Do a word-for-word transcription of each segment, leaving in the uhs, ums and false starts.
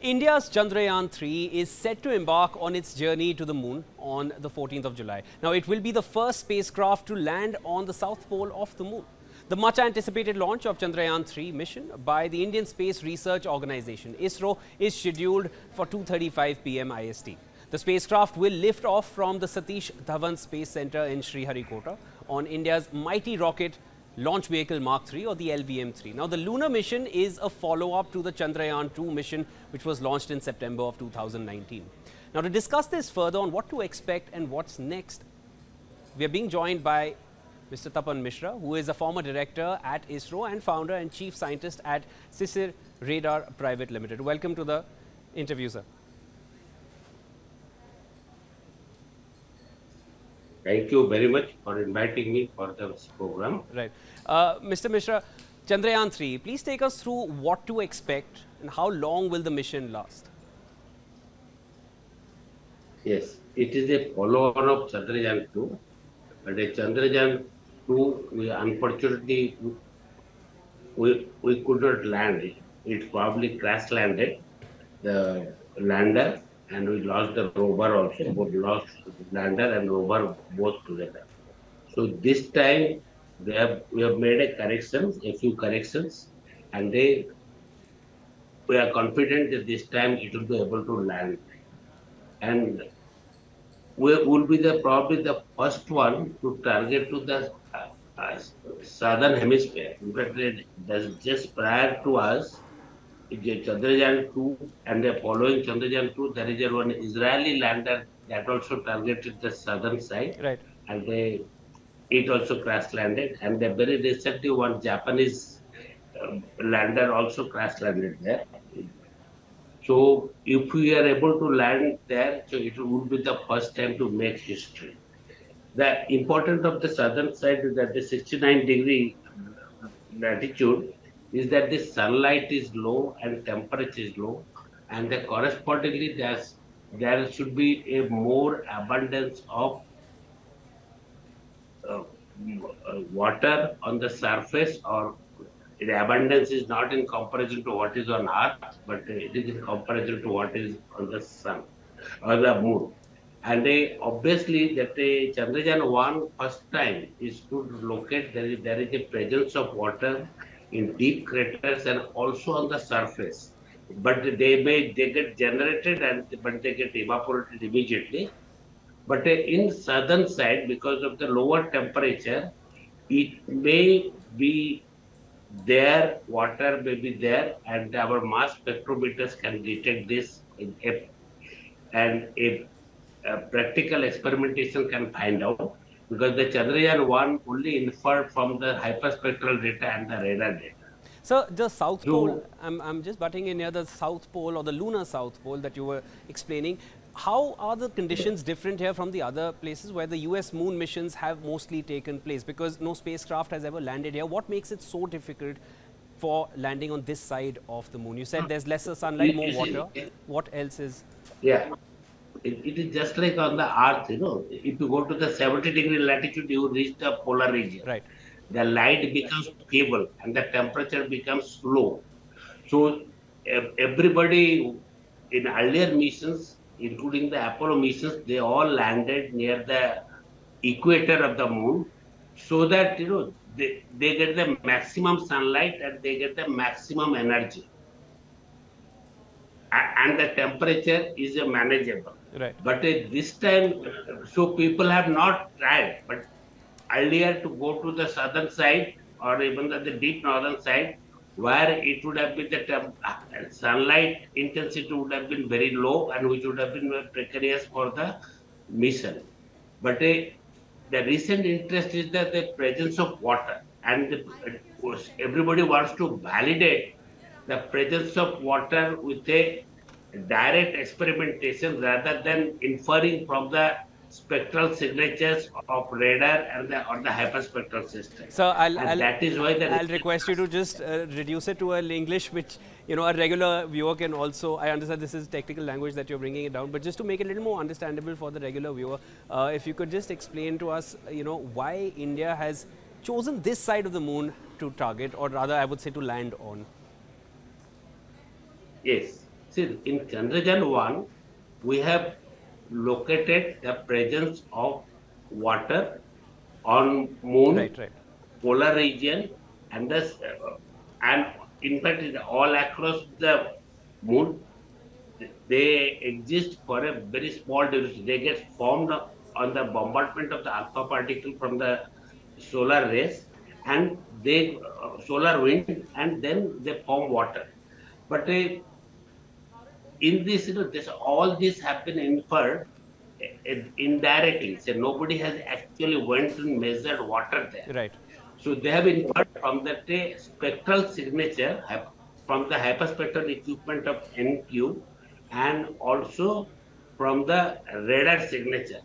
India's Chandrayaan three is set to embark on its journey to the moon on the fourteenth of July. Now, it will be the first spacecraft to land on the south pole of the moon. The much-anticipated launch of Chandrayaan three mission by the Indian Space Research Organisation, ISRO, is scheduled for two thirty-five p m I S T. The spacecraft will lift off from the Satish Dhawan Space Center in Sriharikota on India's mighty rocket Launch Vehicle Mark three, or the L V M three. Now, the lunar mission is a follow-up to the Chandrayaan two mission, which was launched in September of two thousand nineteen. Now, to discuss this further on what to expect and what's next, we are being joined by Mister Tapan Mishra, who is a former director at ISRO and founder and chief scientist at Sisir Radar Private Limited. Welcome to the interview, sir. Thank you very much for inviting me for this program. Right. Uh, Mister Mishra, Chandrayaan three, please take us through what to expect and how long will the mission last? Yes, it is a follower of Chandrayaan two. But Chandrayaan two, we unfortunately, we, we could not land it. It probably crash landed, the lander. And we lost the rover also, both lost lander and rover both together. So this time we have we have made a corrections, a few corrections, and they we are confident that this time it will be able to land. And we will be the probably the first one to target to the uh, uh, southern hemisphere. Because just prior to us, Chandrayaan two and the following Chandrayaan two, there is one Israeli lander that also targeted the southern side, right? And they, it also crash landed, and the very recently one Japanese um, lander also crash landed there. So if we are able to land there, so it would be the first time to make history. The importance of the southern side is that the sixty-nine degree latitude is that the sunlight is low and temperature is low, and the correspondingly there's, there should be a more abundance of uh, water on the surface, or the abundance is not in comparison to what is on Earth, but it is in comparison to what is on the sun or the moon. And they obviously that the Chandrayaan one first time is to locate there is, there is a presence of water in deep craters and also on the surface, but they may they get generated and but they get evaporated immediately. But in southern side, because of the lower temperature, it may be there, water may be there, and our mass spectrometers can detect this, in a, and if practical experimentation can find out. Because the Chandrayaan one only inferred from the hyperspectral data and the radar data. So the South Pole, I'm, I'm just butting in here, the South Pole or the lunar South Pole that you were explaining. How are the conditions different here from the other places where the U S moon missions have mostly taken place? Because no spacecraft has ever landed here. What makes it so difficult for landing on this side of the moon? You said there's lesser sunlight, more water. What else is? Yeah. It, it is just like on the Earth, you know, if you go to the seventy degree latitude, you reach the polar region. Right. The light becomes feeble and the temperature becomes low. So everybody in earlier missions, including the Apollo missions, they all landed near the equator of the moon so that, you know, they, they get the maximum sunlight and they get the maximum energy. And the temperature is manageable. Right. But uh, this time, so people have not tried, but earlier to go to the southern side or even the, the deep northern side, where it would have been the temp sunlight intensity would have been very low and which would have been precarious for the mission. But uh, the recent interest is that the presence of water, and the, uh, everybody wants to validate the presence of water with a direct experimentation rather than inferring from the spectral signatures of radar and the, or the hyperspectral system. So I'll, I'll, that is why the I'll request you to just uh, reduce it to an English which, you know, a regular viewer can also, I understand this is technical language that you're bringing it down, but just to make it a little more understandable for the regular viewer, uh, if you could just explain to us, you know, why India has chosen this side of the moon to target, or rather I would say to land on. Yes. See, in Chandrayaan one, we have located the presence of water on moon, right, right. polar region, and this, uh, and in fact, all across the moon, they exist for a very small duration. They get formed on the bombardment of the alpha particle from the solar rays and they uh, solar wind, and then they form water. But uh, in this, you know, this all this have been inferred uh, indirectly. So nobody has actually went and measured water there. Right. So they have inferred from the uh, spectral signature from the hyperspectral equipment of N Q and also from the radar signature,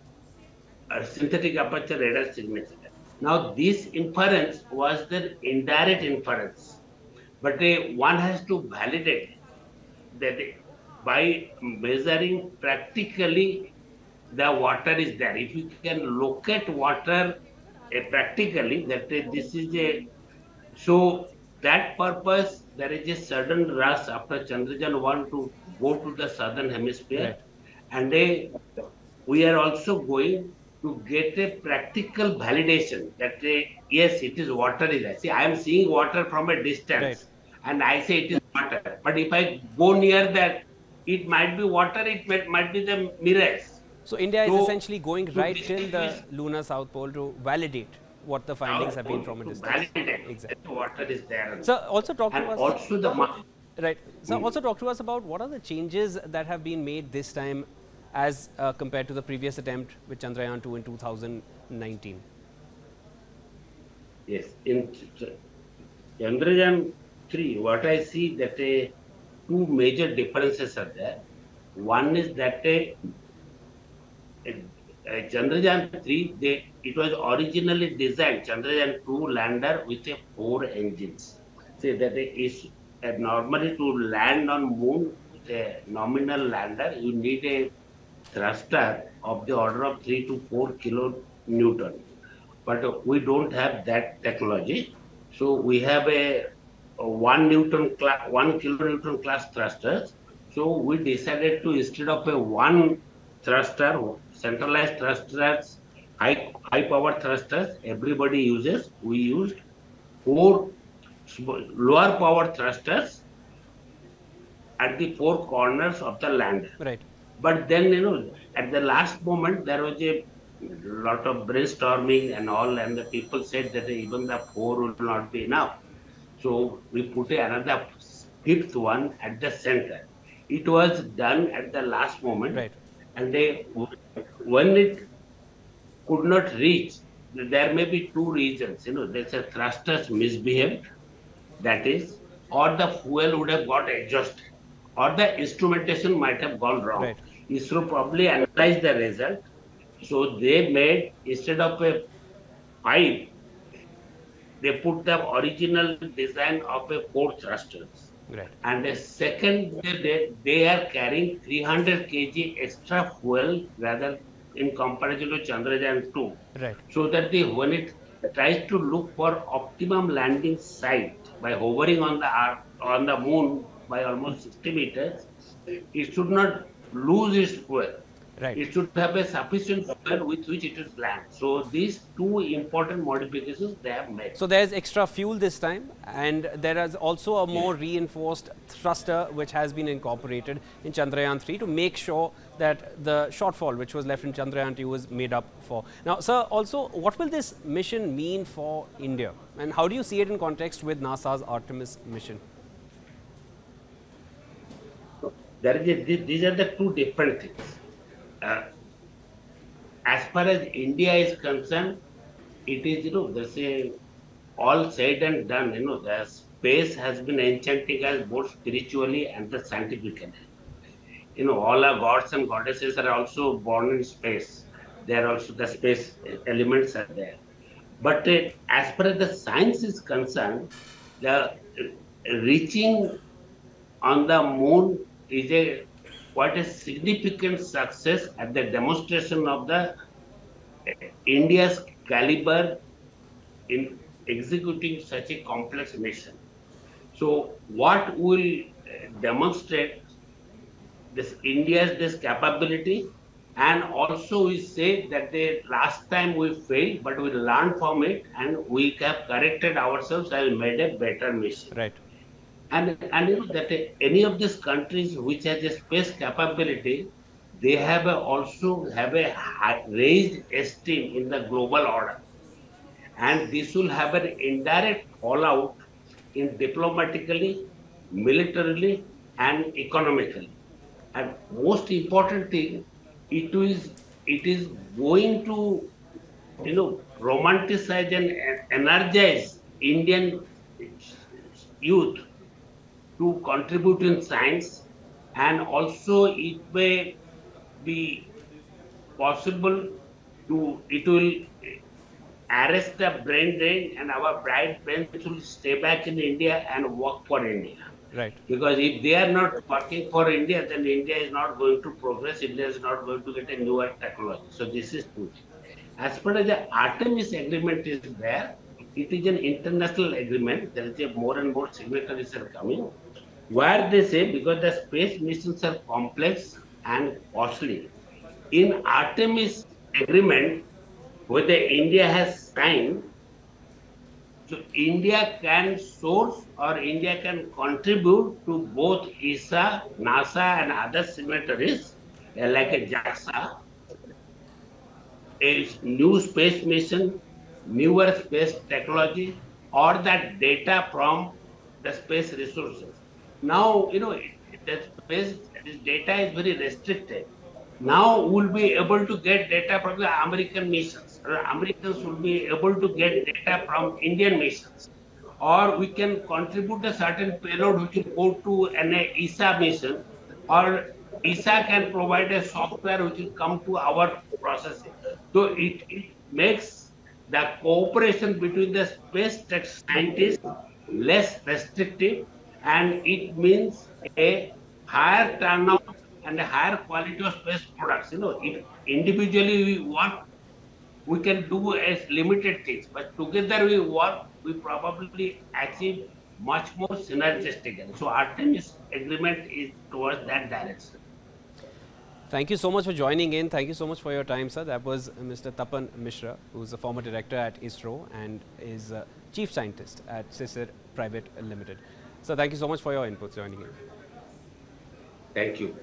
uh, synthetic aperture radar signature. Now this inference was the indirect inference, but uh, one has to validate that uh, by measuring practically the water is there. If you can locate water uh, practically, that uh, this is a, so that purpose there is a sudden rush after Chandrayaan one to go to the southern hemisphere, right. and uh, we are also going to get a practical validation that uh, yes, it is water is there. See, I am seeing water from a distance, right. and I say it is water. But if I go near that, it might be water, it might, might be the mirage. So India so, is essentially going right till the lunar south pole to validate what the findings have been from a distance. Validate exactly. that water is there. So also talk and to us. Also the right. So mm. also talk to us about what are the changes that have been made this time, as uh, compared to the previous attempt with Chandrayaan two in two thousand nineteen. Yes, in Chandrayaan three, what I see that uh, two major differences are there. One is that uh, uh, Chandrayaan three, they, it was originally designed, Chandrayaan two lander with uh, four engines. So that is uh, normally to land on moon with a nominal lander, you need a thruster of the order of three to four kilonewton, but uh, we don't have that technology. So we have a, a one newton class, one kilonewton class thrusters. So we decided to, instead of a one thruster, centralized thrusters, high, high power thrusters everybody uses, we used four lower power thrusters at the four corners of the lander. Right. But then, you know, at the last moment, there was a lot of brainstorming and all, and the people said that even the four would not be enough. So we put another fifth one at the center. It was done at the last moment. Right. And they, when it could not reach, there may be two reasons. You know, there's a thrusters misbehaved, that is, or the fuel would have got exhausted, or the instrumentation might have gone wrong. Right. ISRO probably analyzed the result. So they made, instead of a five, they put the original design of a four thrusters. Right. And the second, they, they are carrying three hundred kilograms extra fuel rather in comparison to Chandrayaan two. Right. So that they, when it tries to look for optimum landing site by hovering on the, on the moon, by almost sixty meters, it should not lose its fuel. Right. It should have a sufficient fuel with which it is land. So these two important modifications they have made. So there is extra fuel this time, and there is also a more yeah. reinforced thruster which has been incorporated in Chandrayaan three to make sure that the shortfall which was left in Chandrayaan two is made up for. Now, sir, also what will this mission mean for India, and how do you see it in context with NASA's Artemis mission? There is a, these are the two different things. Uh, as far as India is concerned, it is, you know, there's a, all said and done, you know, the space has been enchanting us both spiritually and the scientifically. You know, all our gods and goddesses are also born in space. They are also, the space elements are there. But uh, as far as the science is concerned, the reaching on the moon is a quite a significant success at the demonstration of the uh, India's caliber in executing such a complex mission. So what will uh, demonstrate this India's this capability, and also we say that the last time we failed, but we learned from it and we have corrected ourselves and made a better mission. Right. And and you know that any of these countries which has a space capability, they have a, also have a high, raised esteem in the global order, and this will have an indirect fallout in diplomatically, militarily, and economically. And most important thing, it is it is going to, you know, romanticize and energize Indian youth to contribute in science, and also it may be possible to it will arrest the brain drain, and our bright brains will stay back in India and work for India. Right. Because if they are not working for India, then India is not going to progress. India is not going to get a newer technology. So this is true. As far as the Artemis agreement is there, it is an international agreement. There is a more and more signatories are coming, where they say because the space missions are complex and costly. In Artemis agreement, whether India has signed, so India can source or India can contribute to both E S A, NASA, and other signatories uh, like a JAXA, a new space mission, newer space technology, or that data from the space resources. Now, you know, the space this data is very restricted. Now we'll be able to get data from the American missions, or Americans will be able to get data from Indian missions, or we can contribute a certain payload which will go to an E S A mission, or E S A can provide a software which will come to our processing. So it, it makes the cooperation between the space tech scientists less restrictive, and it means a higher turnout and a higher quality of space products. You know, if individually we work, we can do as limited things, but together we work, we probably achieve much more synergistically. So Artemis agreement is towards that direction. Thank you so much for joining in. Thank you so much for your time, sir. That was Mister Tapan Mishra, who is a former director at ISRO and is a chief scientist at Sisir Private Limited. So thank you so much for your inputs joining in. Thank you.